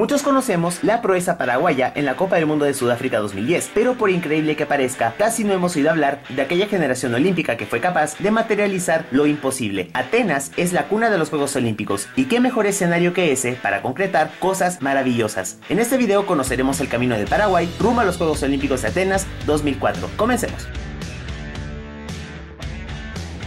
Muchos conocemos la proeza paraguaya en la Copa del Mundo de Sudáfrica 2010, pero por increíble que parezca, casi no hemos oído hablar de aquella generación olímpica que fue capaz de materializar lo imposible. Atenas es la cuna de los Juegos Olímpicos, y qué mejor escenario que ese para concretar cosas maravillosas. En este video conoceremos el camino de Paraguay rumbo a los Juegos Olímpicos de Atenas 2004. Comencemos.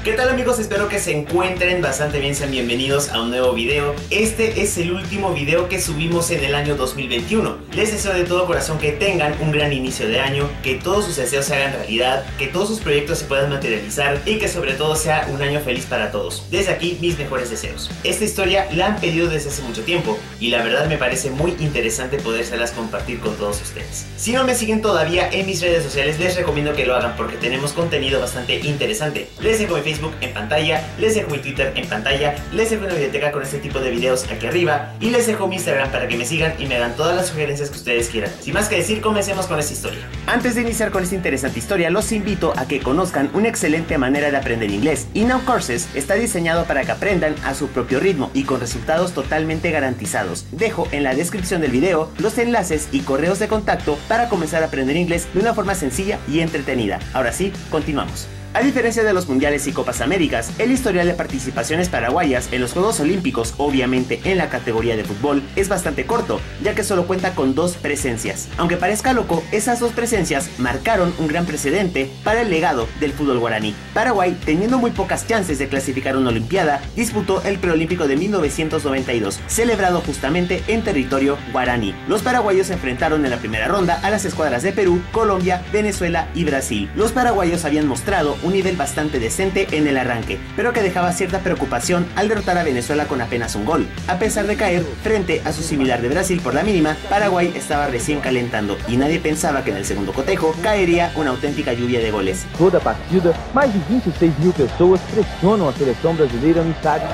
¿Qué tal amigos? Espero que se encuentren bastante bien, sean bienvenidos a un nuevo video. Este es el último video que subimos en el año 2021. Les deseo de todo corazón que tengan un gran inicio de año, que todos sus deseos se hagan realidad, que todos sus proyectos se puedan materializar y que sobre todo sea un año feliz para todos. Desde aquí, mis mejores deseos. Esta historia la han pedido desde hace mucho tiempo y la verdad me parece muy interesante podérselas compartir con todos ustedes. Si no me siguen todavía en mis redes sociales, les recomiendo que lo hagan porque tenemos contenido bastante interesante. Les dejo mi Facebook en pantalla, les dejo mi Twitter en pantalla, les dejo una biblioteca con este tipo de videos aquí arriba y les dejo mi Instagram para que me sigan y me hagan todas las sugerencias que ustedes quieran. Sin más que decir, comencemos con esta historia. Antes de iniciar con esta interesante historia, los invito a que conozcan una excelente manera de aprender inglés. In Now Courses está diseñado para que aprendan a su propio ritmo y con resultados totalmente garantizados. Dejo en la descripción del video los enlaces y correos de contacto para comenzar a aprender inglés de una forma sencilla y entretenida. Ahora sí, continuamos. A diferencia de los mundiales y copas américas, el historial de participaciones paraguayas en los Juegos Olímpicos, obviamente en la categoría de fútbol, es bastante corto, ya que solo cuenta con dos presencias. Aunque parezca loco, esas dos presencias marcaron un gran precedente para el legado del fútbol guaraní. Paraguay, teniendo muy pocas chances de clasificar una olimpiada, disputó el preolímpico de 1992, celebrado justamente en territorio guaraní. Los paraguayos se enfrentaron en la primera ronda a las escuadras de Perú, Colombia, Venezuela y Brasil. Los paraguayos habían mostrado un nivel bastante decente en el arranque, pero que dejaba cierta preocupación al derrotar a Venezuela con apenas un gol. A pesar de caer frente a su similar de Brasil por la mínima, Paraguay estaba recién calentando y nadie pensaba que en el segundo cotejo caería una auténtica lluvia de goles. Toda partida, más de 26.000 personas presionan a la selección brasileña en el estadio.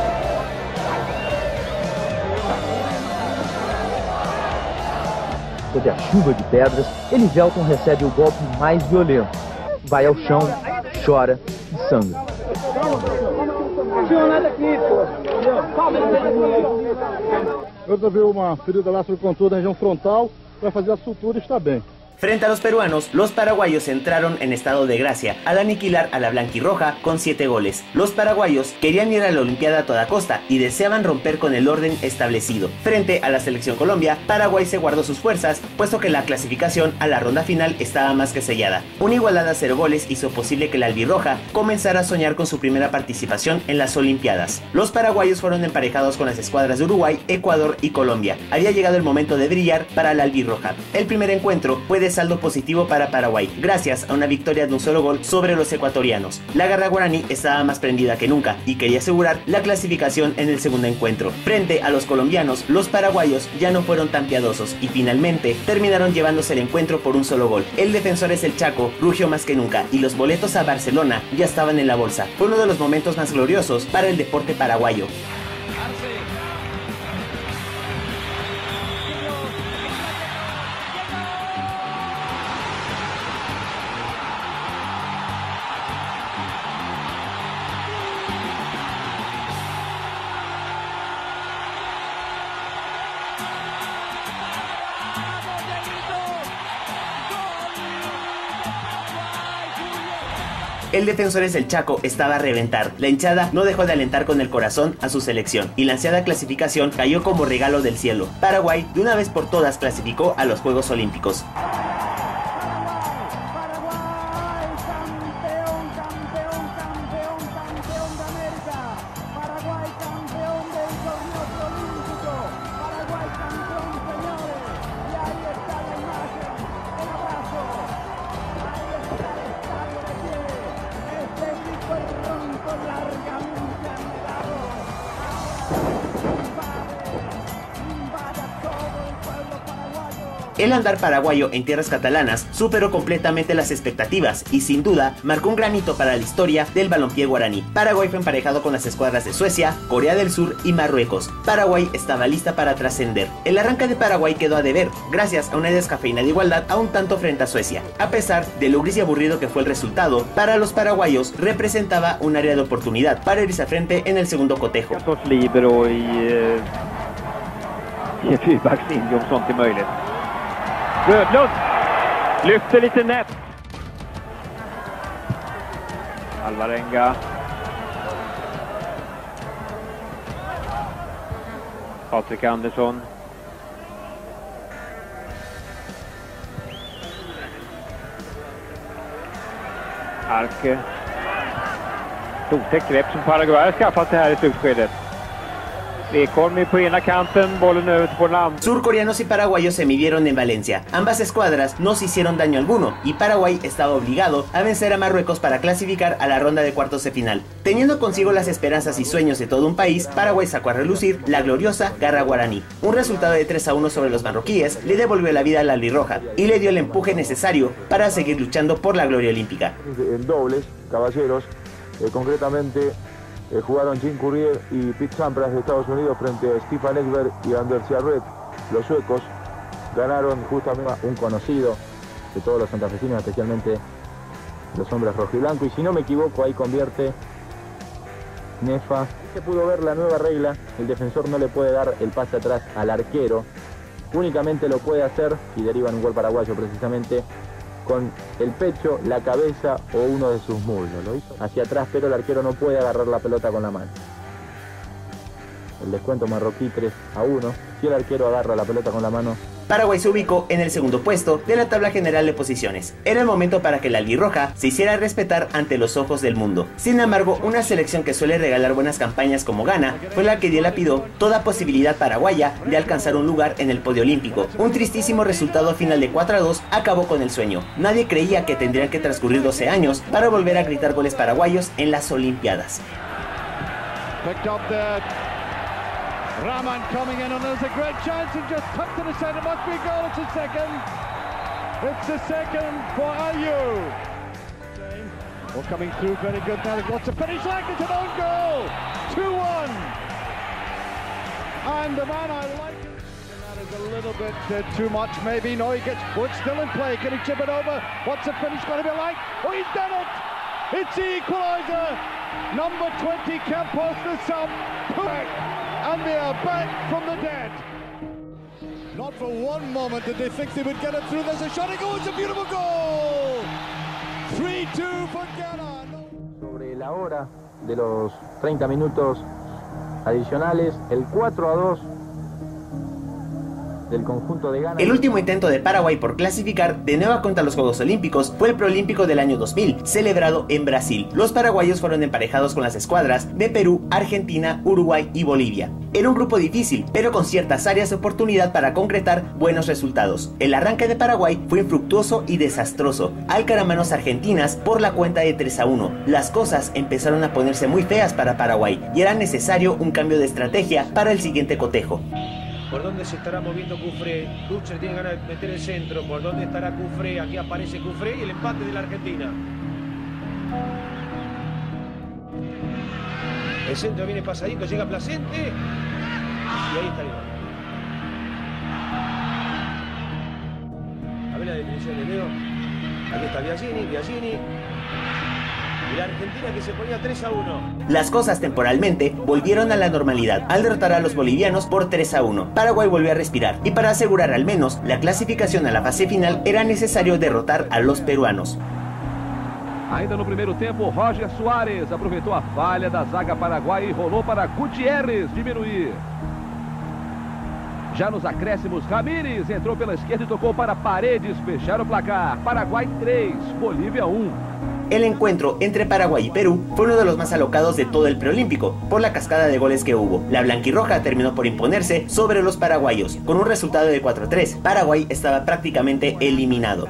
Sob a chuva de pedras, Elivelton recebe el golpe más violento. Va al chão, chora y sangra. Ahorita veo una ferida lá sobre contorno de la región frontal, para hacer la sutura y está bien. Frente a los peruanos, los paraguayos entraron en estado de gracia al aniquilar a la blanquirroja con 7 goles. Los paraguayos querían ir a la olimpiada a toda costa y deseaban romper con el orden establecido. Frente a la selección Colombia, Paraguay se guardó sus fuerzas, puesto que la clasificación a la ronda final estaba más que sellada. Una igualdad a 0 goles hizo posible que la albirroja comenzara a soñar con su primera participación en las olimpiadas. Los paraguayos fueron emparejados con las escuadras de Uruguay, Ecuador y Colombia. Había llegado el momento de brillar para la albirroja. El primer encuentro fue de saldo positivo para Paraguay, gracias a una victoria de un solo gol sobre los ecuatorianos. La garra guaraní estaba más prendida que nunca y quería asegurar la clasificación en el segundo encuentro. Frente a los colombianos, los paraguayos ya no fueron tan piadosos y finalmente terminaron llevándose el encuentro por un solo gol. El defensor es el Chaco, rugió más que nunca y los boletos a Barcelona ya estaban en la bolsa. Fue uno de los momentos más gloriosos para el deporte paraguayo. El defensor es el Chaco estaba a reventar. La hinchada no dejó de alentar con el corazón a su selección y la ansiada clasificación cayó como regalo del cielo. Paraguay de una vez por todas clasificó a los Juegos Olímpicos. El andar paraguayo en tierras catalanas superó completamente las expectativas y sin duda marcó un gran hito para la historia del balompié guaraní. Paraguay fue emparejado con las escuadras de Suecia, Corea del Sur y Marruecos. Paraguay estaba lista para trascender. El arranque de Paraguay quedó a deber, gracias a una descafeinada igualdad a un tanto frente a Suecia. A pesar de lo gris y aburrido que fue el resultado, para los paraguayos representaba un área de oportunidad para irse a frente en el segundo cotejo. i fyrbackslinje om sånt är möjligt. Rödlund lyfter lite nätt. Alvarenga. Patrik Andersson. Arke. Otäckt grepp som Paraguay har skaffat det här i slutskedet. Rekormi por ena canten, bola nueve por la. Surcoreanos y paraguayos se midieron en Valencia. Ambas escuadras no se hicieron daño alguno y Paraguay estaba obligado a vencer a Marruecos para clasificar a la ronda de cuartos de final. Teniendo consigo las esperanzas y sueños de todo un país, Paraguay sacó a relucir la gloriosa garra guaraní. Un resultado de 3-1 sobre los marroquíes le devolvió la vida a la albirroja y le dio el empuje necesario para seguir luchando por la gloria olímpica. En dobles, caballeros, concretamente... jugaron Jim Courier y Pete Sampras de Estados Unidos frente a Stefan Edberg y Anders Järryd. Los suecos ganaron justamente un conocido de todos los santafesinos, especialmente los hombres rojo y blanco. Y si no me equivoco, ahí convierte Nefa. Se pudo ver la nueva regla, el defensor no le puede dar el pase atrás al arquero. Únicamente lo puede hacer, y derivan un gol paraguayo precisamente, con el pecho, la cabeza o uno de sus muslos. Lo hizo hacia atrás, pero el arquero no puede agarrar la pelota con la mano. El descuento marroquí 3-1. Si el arquero agarra la pelota con la mano... Paraguay se ubicó en el segundo puesto de la tabla general de posiciones. Era el momento para que la albirroja se hiciera respetar ante los ojos del mundo. Sin embargo, una selección que suele regalar buenas campañas como Ghana fue la que dilapidó toda posibilidad paraguaya de alcanzar un lugar en el podio olímpico. Un tristísimo resultado final de 4-2 acabó con el sueño. Nadie creía que tendrían que transcurrir 12 años para volver a gritar goles paraguayos en las Olimpiadas. Rahman coming in, and there's a great chance and just tucked to the centre. Must be a goal. It's a second. It's a second for IU. Well, coming through, very good. Now what's a finish like? It's an own goal. 2-1. And the man I like it. And that is a little bit too much, maybe. No, he gets. Oh, it's still in play. Can he chip it over? What's the finish going to be like? Oh, he's done it. It's the equaliser. Number 20, Campos the sub. And they are back from the dead. Not for one moment did they think they would get it through. There's a shot. It goes. A beautiful goal. 3-2 for Ghana. Sobre la hora de los 30 minutos adicionales, el 4-2 del conjunto de Ghana. El último intento de Paraguay por clasificar de nueva cuenta a los Juegos Olímpicos fue el preolímpico del año 2000, celebrado en Brasil. Los paraguayos fueron emparejados con las escuadras de Perú, Argentina, Uruguay y Bolivia. Era un grupo difícil, pero con ciertas áreas de oportunidad para concretar buenos resultados. El arranque de Paraguay fue infructuoso y desastroso. Alcanzó a manos argentinas por la cuenta de 3-1. Las cosas empezaron a ponerse muy feas para Paraguay y era necesario un cambio de estrategia para el siguiente cotejo. ¿Por dónde se estará moviendo Cufré? Ducher tiene ganas de meter el centro. ¿Por dónde estará Cufré? Aquí aparece Cufré y el empate de la Argentina. El centro viene pasadito, llega Placente. Y ahí está el gol. A ver la definición de Leo. Aquí está Biagini, Biagini. Y la Argentina que se ponía 3-1. Las cosas temporalmente volvieron a la normalidad al derrotar a los bolivianos por 3-1. Paraguay volvió a respirar y para asegurar al menos la clasificación a la fase final era necesario derrotar a los peruanos. Ainda no primeiro tempo, Roger Suárez aproveitou a falha da zaga paraguaia e rolou para Gutierrez diminuir. Já nos acréscimos, Ramírez entrou pela esquerda e tocou para Paredes fechar o placar. Paraguai 3, Bolívia 1. El encuentro entre Paraguay y Perú fue uno de los más alocados de todo el preolímpico por la cascada de goles que hubo. La blanquirroja terminó por imponerse sobre los paraguayos con un resultado de 4-3. Paraguay estaba prácticamente eliminado.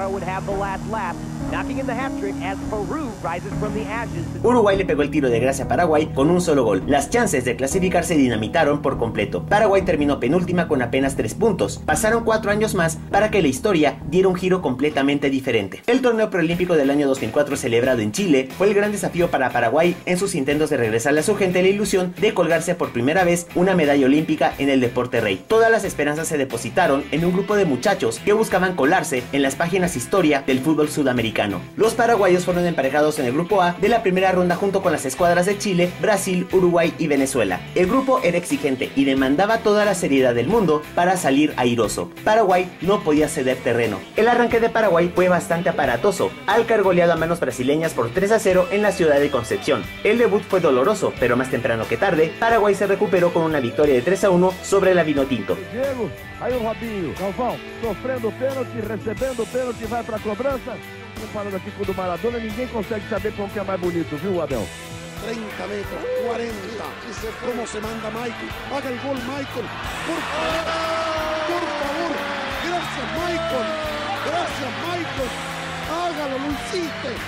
Would have the last lap Uruguay le pegó el tiro de gracia a Paraguay con un solo gol. Las chances de clasificar se dinamitaron por completo. Paraguay terminó penúltima con apenas 3 puntos. Pasaron 4 años más para que la historia diera un giro completamente diferente. El torneo preolímpico del año 2004 celebrado en Chile fue el gran desafío para Paraguay en sus intentos de regresarle a su gente la ilusión de colgarse por primera vez una medalla olímpica en el deporte rey. Todas las esperanzas se depositaron en un grupo de muchachos que buscaban colarse en las páginas historia del fútbol sudamericano. Los paraguayos fueron emparejados en el grupo A de la primera ronda junto con las escuadras de Chile, Brasil, Uruguay y Venezuela. El grupo era exigente y demandaba toda la seriedad del mundo para salir airoso. Paraguay no podía ceder terreno. El arranque de Paraguay fue bastante aparatoso, al caer goleado a manos brasileñas por 3-0 en la ciudad de Concepción. El debut fue doloroso, pero más temprano que tarde, Paraguay se recuperó con una victoria de 3-1 sobre la Vinotinto. Ahí un Robinho, Galvão, sofrendo pênalti, recebendo pênalti, vai para cobrança. Comparando aqui com o do Maradona, ninguém consegue saber qual que é mais bonito, viu, Abel? 30 metros, 40, como se manda Michael, haga el gol Michael, por favor, gracias Michael, hágalo, lo hiciste,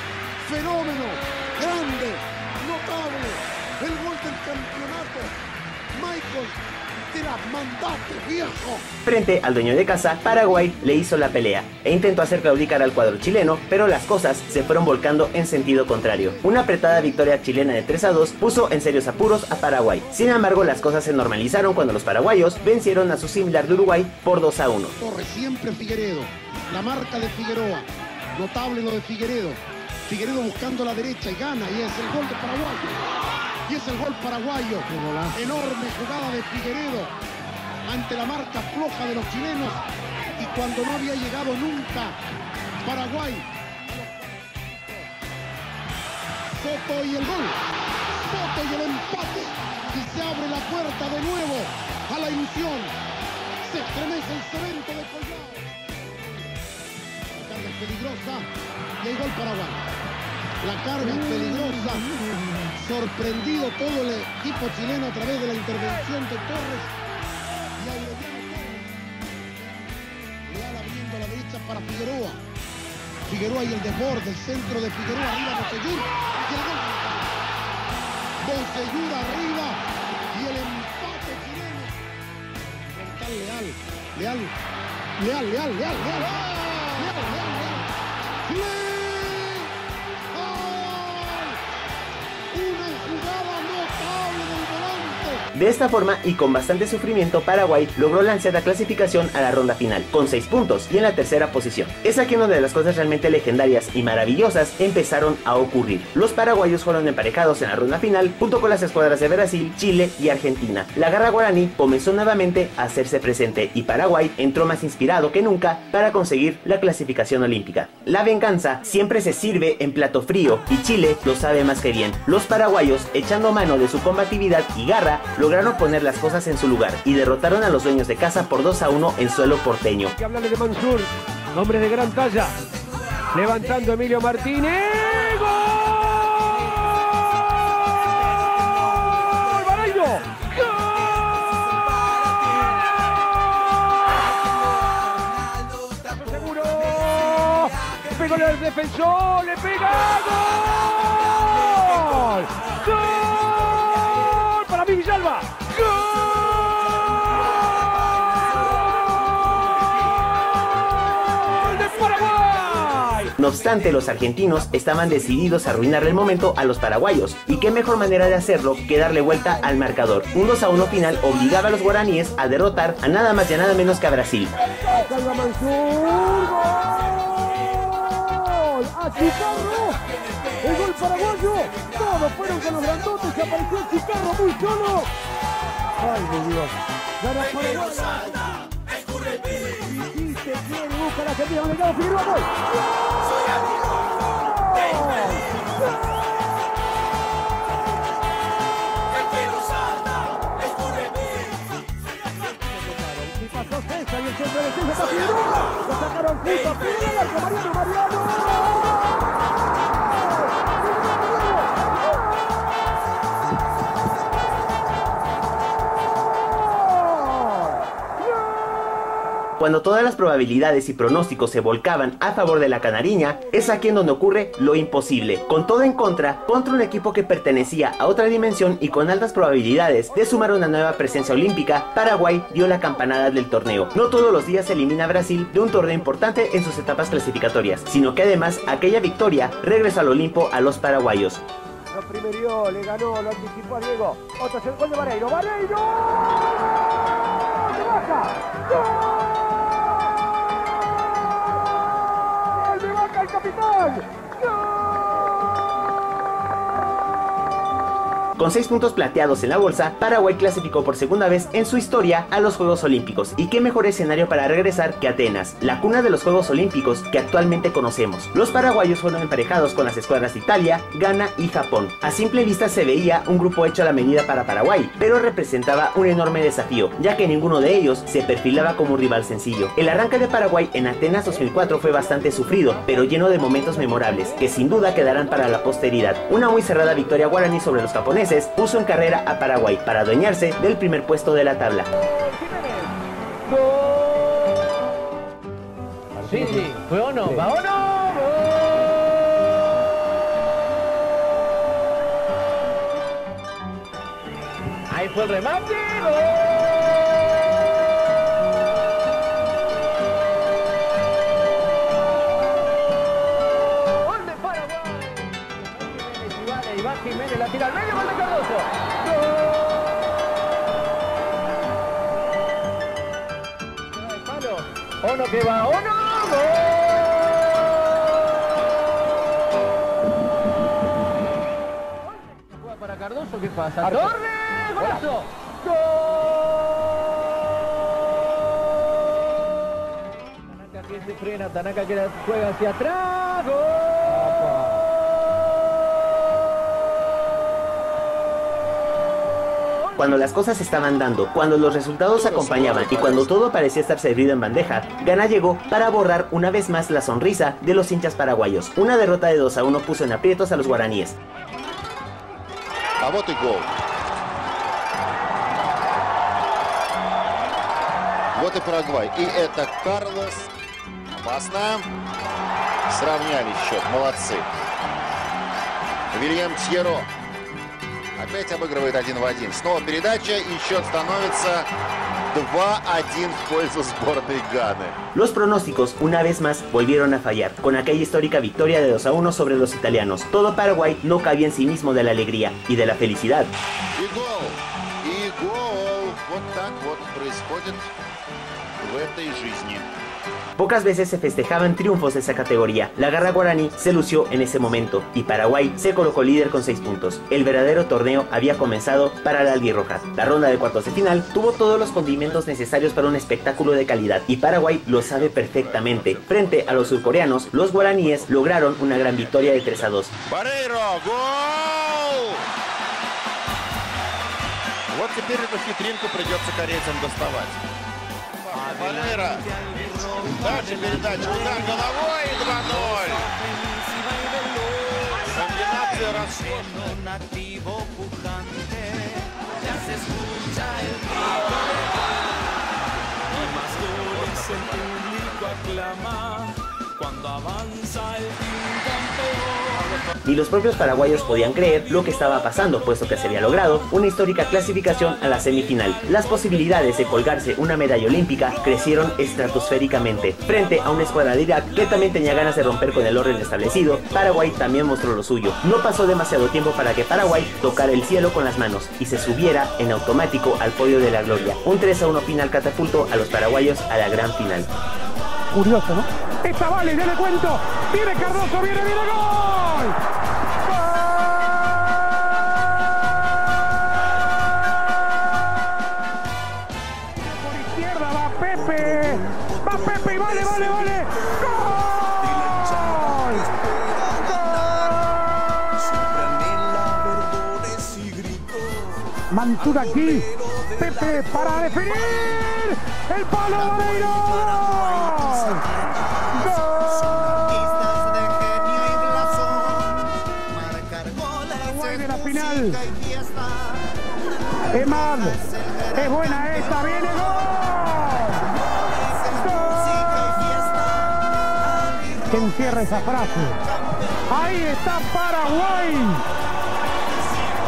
fenómeno, grande, notable, el gol del campeonato, Michael. Frente al dueño de casa, Paraguay le hizo la pelea e intentó hacer claudicar al cuadro chileno, pero las cosas se fueron volcando en sentido contrario. Una apretada victoria chilena de 3-2 puso en serios apuros a Paraguay. Sin embargo, las cosas se normalizaron cuando los paraguayos vencieron a su similar de Uruguay por 2-1. Corre siempre Figueredo, la marca de Figueroa, notable lo de Figueredo. Figueredo buscando la derecha y gana, y es el gol de Paraguay. Y es el gol paraguayo, enorme jugada de Figueredo ante la marca floja de los chilenos y cuando no había llegado nunca Paraguay. Soto y el gol, Soto y el empate y se abre la puerta de nuevo a la ilusión, se estremece el cemento de Collado. La carga es peligrosa y el gol paraguayo, la carga es peligrosa. Sorprendido todo el equipo chileno a través de la intervención de Torres y Albirroja. Leal abriendo a la derecha para Figueroa. Figueroa y el desborde, el centro de Figueroa, arriba Bocellur. Bocellur arriba y el empate chileno. Frontal Leal. De esta forma y con bastante sufrimiento, Paraguay logró la ansiada clasificación a la ronda final, con 6 puntos y en la tercera posición. Es aquí donde las cosas realmente legendarias y maravillosas empezaron a ocurrir. Los paraguayos fueron emparejados en la ronda final junto con las escuadras de Brasil, Chile y Argentina. La garra guaraní comenzó nuevamente a hacerse presente y Paraguay entró más inspirado que nunca para conseguir la clasificación olímpica. La venganza siempre se sirve en plato frío y Chile lo sabe más que bien. Los paraguayos, echando mano de su combatividad y garra, lograron poner las cosas en su lugar y derrotaron a los dueños de casa por 2-1 en suelo porteño. Hay que hablarle de Mansur, hombre de gran talla, levantando Emilio Martínez. ¡Gol! ¡Vareiro! ¡Gol! ¡Seguro! ¡Pegó el defensor! ¡Le pega! ¡Gol! ¡Gol! Villalba, ¡gol de Paraguay! No obstante, los argentinos estaban decididos a arruinarle el momento a los paraguayos, y qué mejor manera de hacerlo que darle vuelta al marcador. Un 2-1 final obligaba a los guaraníes a derrotar a nada más y a nada menos que a Brasil. ¡El gol paraguayo! Todos fueron con los grandotes y apareció el Chicarro muy solo. ¡Ay, mi Dios! ¡Gana Paraguay! Y se quiere buscar a Argentina. ¡Gol! ¡Gol! Y pasó César y el centro de César está Figueroa. Lo sacaron juntos. Figueroa, arco Mariano, Cuando todas las probabilidades y pronósticos se volcaban a favor de la canariña, es aquí en donde ocurre lo imposible. Con todo en contra, contra un equipo que pertenecía a otra dimensión y con altas probabilidades de sumar una nueva presencia olímpica, Paraguay dio la campanada del torneo. No todos los días se elimina a Brasil de un torneo importante en sus etapas clasificatorias, sino que además aquella victoria regresó al Olimpo a los paraguayos. Lo primero le ganó, lo anticipó a Diego. Otro es el gol de Vareiro. ¡Vareiro! ¡Se baja! ¡Gol! ¡El de Vaca, el capitán! ¡Gol! Con 6 puntos plateados en la bolsa, Paraguay clasificó por segunda vez en su historia a los Juegos Olímpicos. Y qué mejor escenario para regresar que Atenas, la cuna de los Juegos Olímpicos que actualmente conocemos. Los paraguayos fueron emparejados con las escuadras de Italia, Ghana y Japón. A simple vista se veía un grupo hecho a la medida para Paraguay, pero representaba un enorme desafío, ya que ninguno de ellos se perfilaba como un rival sencillo. El arranque de Paraguay en Atenas 2004 fue bastante sufrido, pero lleno de momentos memorables, que sin duda quedarán para la posteridad. Una muy cerrada victoria guaraní sobre los japoneses puso en carrera a Paraguay para adueñarse del primer puesto de la tabla. Sí, sí, fue o no, va o no. Ahí fue el remate. Gol de Paraguay. Y va Jiménez, la tira al medio. Ono que va, Ono, gol. Juega para Cardoso, ¿qué pasa? ¡Torre! ¡Golazo! ¡Gol! Tanaka que se frena, Tanaka que juega hacia atrás, ¡gol! Cuando las cosas estaban dando, cuando los resultados acompañaban y cuando todo parecía estar servido en bandeja, Ghana llegó para borrar una vez más la sonrisa de los hinchas paraguayos. Una derrota de 2-1 puso en aprietos a los guaraníes. A bote y gol. Bote Paraguay. Y это Carlos. Опасно. Сравняли счет. Молодцы. Вильям Пьеро. Опять обыгрывает 1-1. Снова передача и счет становится 2-1 в пользу сборной Ганы. Los pronósticos, una vez más, volvieron a fallar, con aquella histórica victoria de 2-1 sobre los italianos. Todo Paraguay no cabía en sí mismo de la alegría y de la felicidad. И гол! И гол! Вот так вот происходит в этой жизни. Pocas veces se festejaban triunfos de esa categoría. La garra guaraní se lució en ese momento y Paraguay se colocó líder con 6 puntos. El verdadero torneo había comenzado para la albirroja. La ronda de cuartos de final tuvo todos los condimentos necesarios para un espectáculo de calidad y Paraguay lo sabe perfectamente. Frente a los surcoreanos, los guaraníes lograron una gran victoria de 3-2. Barreiro, ¡gol! Вот теперь эту хитринку придется корейцам доставать. Валера, дальше передача, удар головой и 2-0. Комбинация роскошная. Ni los propios paraguayos podían creer lo que estaba pasando, puesto que se había logrado una histórica clasificación a la semifinal. Las posibilidades de colgarse una medalla olímpica crecieron estratosféricamente. Frente a una escuadra de Irak que también tenía ganas de romper con el orden establecido, Paraguay también mostró lo suyo. No pasó demasiado tiempo para que Paraguay tocara el cielo con las manos y se subiera en automático al podio de la gloria. Un 3-1 final catapultó a los paraguayos a la gran final. Curioso, ¿no? Esta vale, ya le cuento. Viene Cardozo, viene, viene, gol. Por izquierda va Pepe y vale, vale, vale. ¡Gol! ¡Gol! Mantuvo aquí Pepe para definir el palo Vareiro. Final. Emad, es buena esta, viene gol. que encierra esa frase. Ahí está Paraguay,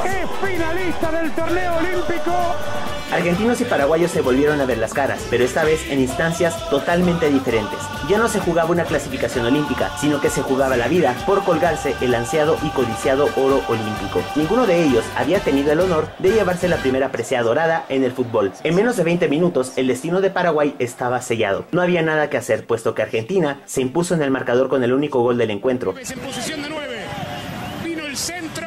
es finalista del torneo olímpico. Argentinos y paraguayos se volvieron a ver las caras, pero esta vez en instancias totalmente diferentes. Ya no se jugaba una clasificación olímpica, sino que se jugaba la vida por colgarse el ansiado y codiciado oro olímpico. Ninguno de ellos había tenido el honor de llevarse la primera presea dorada en el fútbol. En menos de 20 minutos, el destino de Paraguay estaba sellado. No había nada que hacer, puesto que Argentina se impuso en el marcador con el único gol del encuentro. En posición de 9, vino el centro.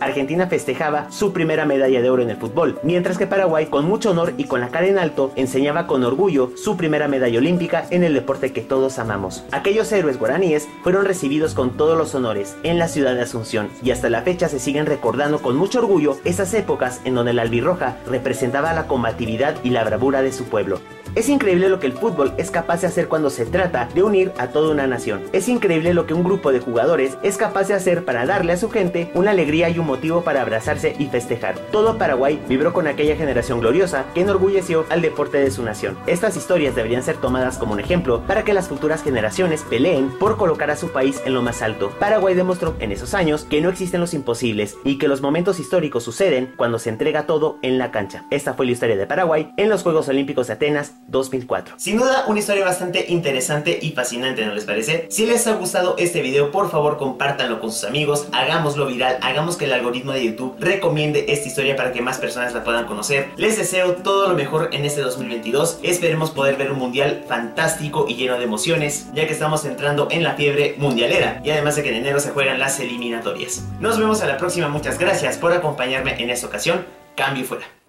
Argentina festejaba su primera medalla de oro en el fútbol, mientras que Paraguay, con mucho honor y con la cara en alto, enseñaba con orgullo su primera medalla olímpica en el deporte que todos amamos. Aquellos héroes guaraníes fueron recibidos con todos los honores en la ciudad de Asunción, y hasta la fecha se siguen recordando con mucho orgullo esas épocas en donde la albirroja representaba la combatividad y la bravura de su pueblo. Es increíble lo que el fútbol es capaz de hacer cuando se trata de unir a toda una nación. Es increíble lo que un grupo de jugadores es capaz de hacer para darle a su gente una alegría y un motivo para abrazarse y festejar. Todo Paraguay vibró con aquella generación gloriosa que enorgulleció al deporte de su nación. Estas historias deberían ser tomadas como un ejemplo para que las futuras generaciones peleen por colocar a su país en lo más alto. Paraguay demostró en esos años que no existen los imposibles y que los momentos históricos suceden cuando se entrega todo en la cancha. Esta fue la historia de Paraguay en los Juegos Olímpicos de Atenas 2004. Sin duda, una historia bastante interesante y fascinante, ¿no les parece? Si les ha gustado este video, por favor compártanlo con sus amigos, hagámoslo viral, hagamos que el algoritmo de YouTube recomiende esta historia para que más personas la puedan conocer. Les deseo todo lo mejor en este 2022, esperemos poder ver un mundial fantástico y lleno de emociones, ya que estamos entrando en la fiebre mundialera, y además de que en enero se juegan las eliminatorias. Nos vemos a la próxima, muchas gracias por acompañarme en esta ocasión, cambio y fuera.